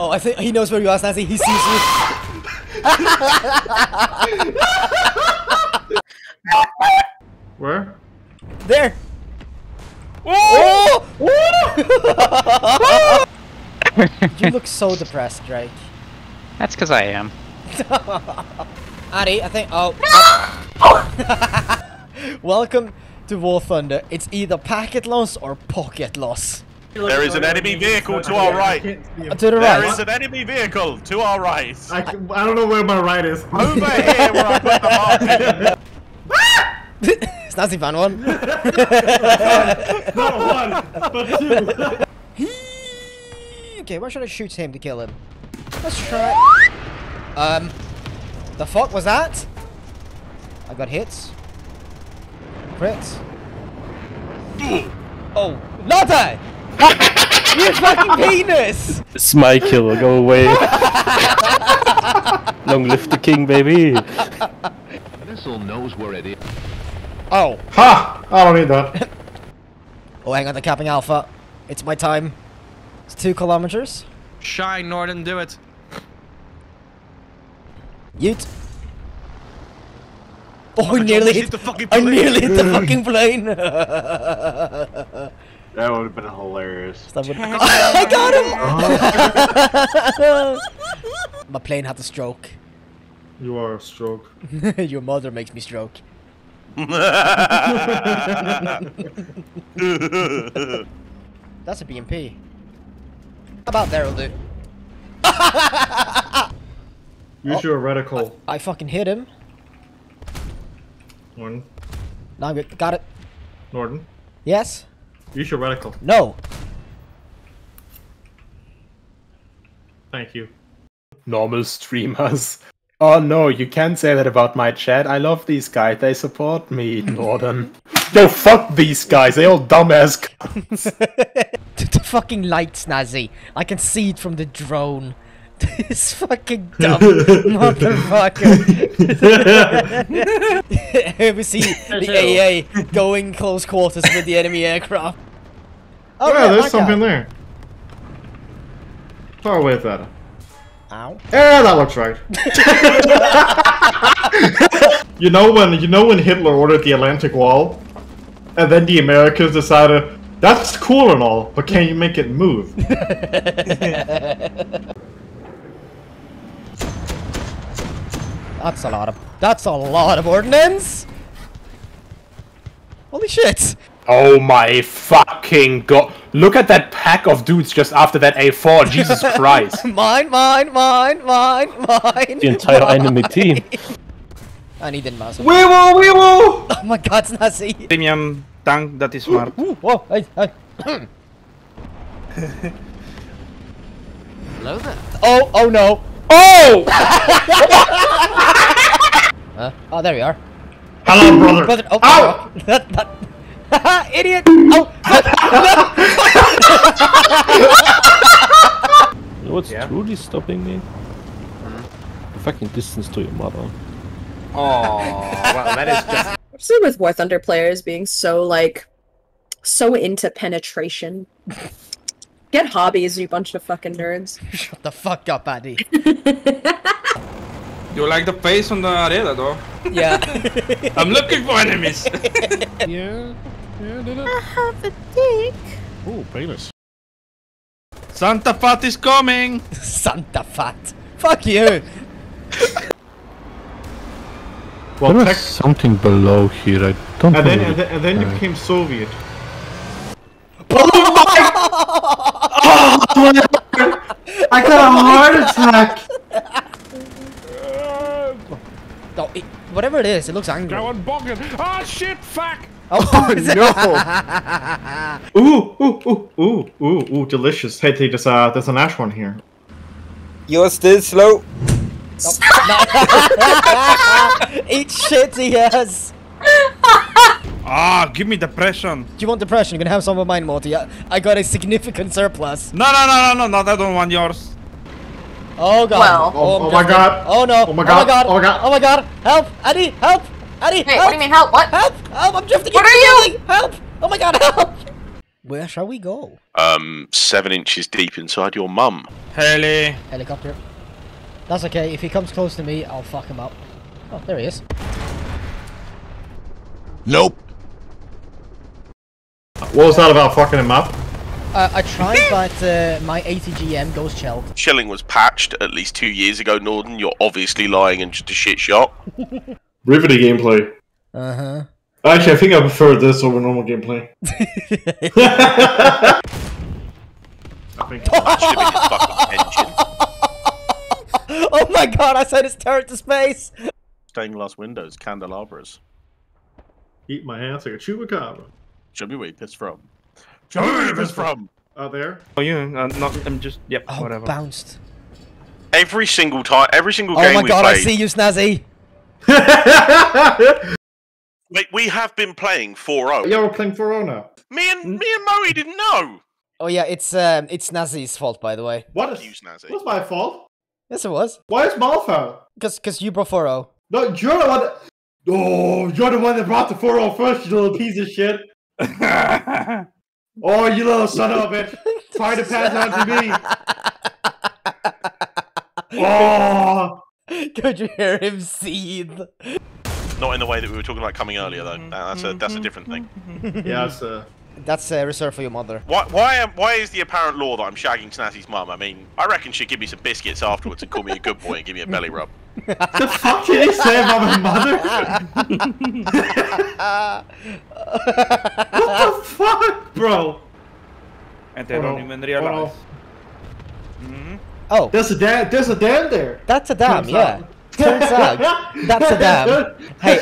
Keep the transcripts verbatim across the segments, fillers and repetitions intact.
Oh, I think he knows where you are, Snazzy. He sees you. Where? There. Whoa! Oh! Whoa! You look so depressed, Drake. That's because I am. Addie, I think. Oh. No! Welcome to War Thunder. It's either packet loss or pocket loss. There is an enemy vehicle to our right. To the right. There is an enemy vehicle to our right. I, can, I don't know where my right is. Over here, where I put the mark. Snazzy found one. Not one, but two. Okay, why should I shoot him to kill him? Let's try. Um, the fuck was that? I got hits. Crits. Oh, not that! You fucking penis! It's my killer, go away. Long live the king, baby. Missile knows where it is. Oh. Ha! I don't need that. Oh, hang on, the capping alpha. It's my time. It's two kilometers. Shine, Nordern, do it. Yeet. Oh, oh I nearly hit, hit the fucking plane. I nearly hit the fucking plane. That would have been hilarious. That I got him! My plane had a stroke. You are a stroke. Your mother makes me stroke. That's a B M P. About there will do. Use oh, your reticle. I, I fucking hit him. Nordern. No, I'm good. Got it. Nordern. Yes? Use your reticle. No. Thank you. Normal streamers. Oh no, you can't say that about my chat. I love these guys. They support me, Nordern. No, fuck these guys. They all dumbass cunts. The fucking light, Snazzy. I can see it from the drone. This fucking dumb motherfucker. We see the A A going close quarters with the enemy aircraft. Oh yeah, yeah there's something there. Far away with that. Ow. Yeah, that looks right. You know when you know when Hitler ordered the Atlantic Wall, and then the Americans decided. That's cool and all, but can you make it move? That's a lot of- that's a lot of ordnance! Holy shit! Oh my fucking god! Look at that pack of dudes just after that A four, Jesus Christ! Mine, mine, mine, mine, mine! The entire mine. Enemy team! I need an massive. Wee woo, wee woo! Oh my god, Snazzy! Premium. That is smart. Ooh, ooh, whoa, hey, hey. Hello there. Oh, oh no. Oh! uh, oh, there we are. Hello, brother. brother. Oh, ow! That, that. Idiot! Oh! You know what's yeah. truly stopping me? Mm-hmm. The fucking distance to your mother. Oh, well, that is just. Especially with War Thunder players being so, like, so into penetration. Get hobbies, you bunch of fucking nerds. Shut the fuck up, Addie. You like the face on the arena, though? Yeah. I'm looking for enemies. Yeah, yeah, no, no. I have a dick. Oh, penis. Santa Fat is coming. Santa Fat. Fuck you. Well, there was something below here, I don't know. And, and, and then you became Soviet. Oh my! Oh, I got a heart attack! Oh, it, whatever it is, it looks angry. Oh shit, fuck! Oh no! Ooh, ooh, ooh, ooh, ooh, ooh, delicious. Hey, there's, uh, there's an ash one here. You're still slow. Eat shit he has! Ah, give me depression! Do you want depression? You can have some of mine, Morty. I, I got a significant surplus. No, no, no, no, no, no, I don't want yours. Oh god. Well. Oh, oh my god. Oh no. Oh my god. Oh my god. Oh my god. Help! Addie, help! Addie, help! Wait, what do you mean help? What? Help! Help! I'm drifting! What are you? Help! Oh my god, help! Where shall we go? Um, seven inches deep inside your mum. Heli. Helicopter. That's okay. If he comes close to me, I'll fuck him up. Oh, there he is. Nope. What was that about fucking him up? Uh, I tried, but uh, my A T G M goes shelled. Shelling was patched at least two years ago, Nordern. You're obviously lying and just a shit shot. Riveting gameplay. Uh huh. Actually, I think I prefer this over normal gameplay. I think that should be his fucking engine. Oh my god, I sent his turret to space! Stained glass windows, candelabras. Eat my hands like a chupacabra. Show me where you pissed from. Show me where you pissed from! Oh, there? Oh, you? Yeah, uh, not. I'm just. Yep, oh, whatever. Bounced. Every single time, every single oh game we played. Oh my god, I see you, Snazzy! Wait, we have been playing four oh. Yeah, we're playing four oh now. Me and me and Moe didn't know. Oh yeah, it's um, it's Snazzy's fault, by the way. What is you, Snazzy? Was my fault? Yes, it was. Why is my fault? Cause, cause you brought four oh. No, you're the one. That... Oh, you're the one that brought the four oh first, you little piece of shit. Oh, you little son of a bitch! Try to pass on to me. Oh. Could you hear him seethe? Not in the way that we were talking about coming earlier, though. That's a that's a different thing. Yeah, that's a that's a reserved for your mother. Why why am, why is the apparent law that I'm shagging Snazzy's mum? I mean, I reckon she'd give me some biscuits afterwards and call me a good boy and give me a belly rub. The fuck did he say about my mother? What the fuck, bro? And they oh, don't even realize. Oh, mm-hmm. Oh. There's a dam. There's a dam there. That's a dam. Comes yeah. Out. Turns out, that's a damn. Hey,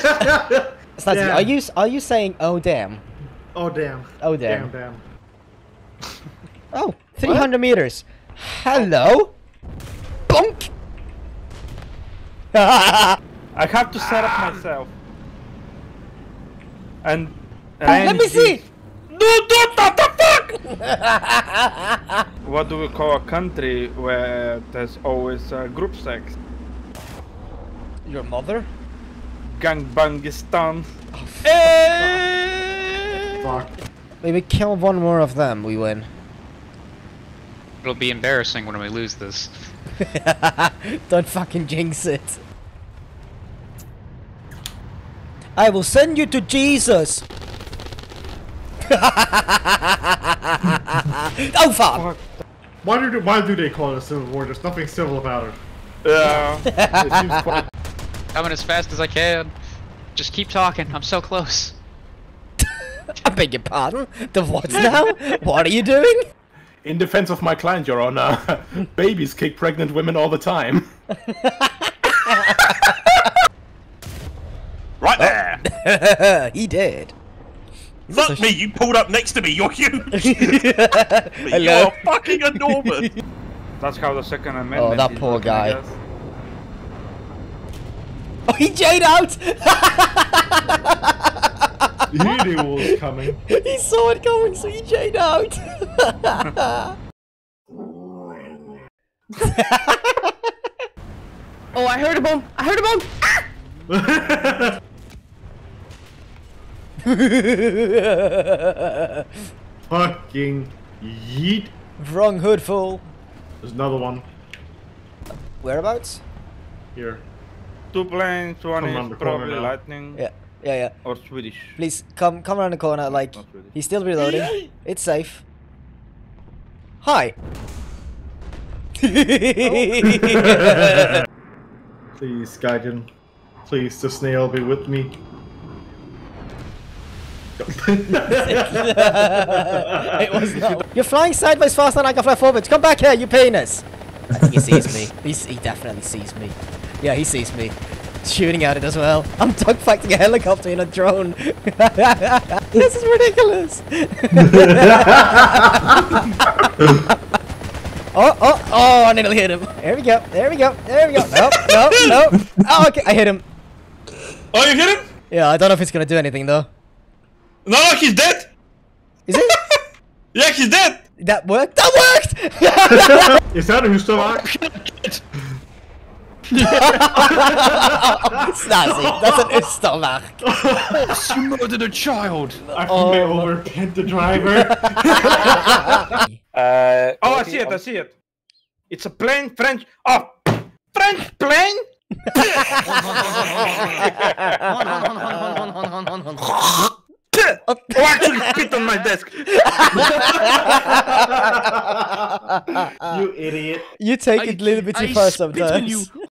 Snazzy, damn. Are you are you saying oh damn? Oh damn. Oh damn. Damn, damn. Oh, three hundred meters. Hello. Bonk. I have to set up myself. And, and I let me see. No, don't what the fuck. What do we call a country where there's always uh, group sex? Your mother? Gangbangistan. Oh, fuck. Hey! Fuck. Maybe kill one more of them, we win. It'll be embarrassing when we lose this. Don't fucking jinx it. I will send you to Jesus! Oh fuck! Why do, why do they call it a civil war? There's nothing civil about it. Yeah. It seems quite... Coming as fast as I can. Just keep talking. I'm so close. I beg your pardon? The what now? What are you doing? In defense of my client, Your Honor, babies kick pregnant women all the time. Right there. He did. Look me, you pulled up next to me. You're huge. You're fucking enormous. That's how the Second Amendment. Oh, that poor guy. Oh, he J'd out! He knew what was coming. He saw it coming, so he J'd out! Oh, I heard a bomb! I heard a bomb! Ah! Fucking yeet! Wrong hood, fool! There's another one. Whereabouts? Here. Two planes, one is probably lightning. Yeah, yeah, yeah. Or Swedish. Please come, come around the corner. Like he's still reloading. It's safe. Hi. Oh. Please, Gaijin. Please, the snail be with me. It was not. You're flying sideways faster than I can fly forwards. Come back here, you penis. He sees me. He's, he definitely sees me. Yeah, he sees me. Shooting at it as well. I'm dogfighting a helicopter in a drone. This is ridiculous. Oh, oh, oh, I nearly hit him. There we go, there we go, there we go. No, no, no. Oh, okay, I hit him. Oh, you hit him? Yeah, I don't know if it's going to do anything, though. No, no, he's dead. Is it? Yeah, he's dead. That worked? That worked! Is that who's still alive? Snazzy, that's an Östermark. Oh, you murdered a child. I oh. may overpent the driver. uh, oh, I see it, I see it. It's a plane, French. Oh, French plane? Oh, actually spit on my desk. You idiot. You take I, it a little bit too far sometimes. You.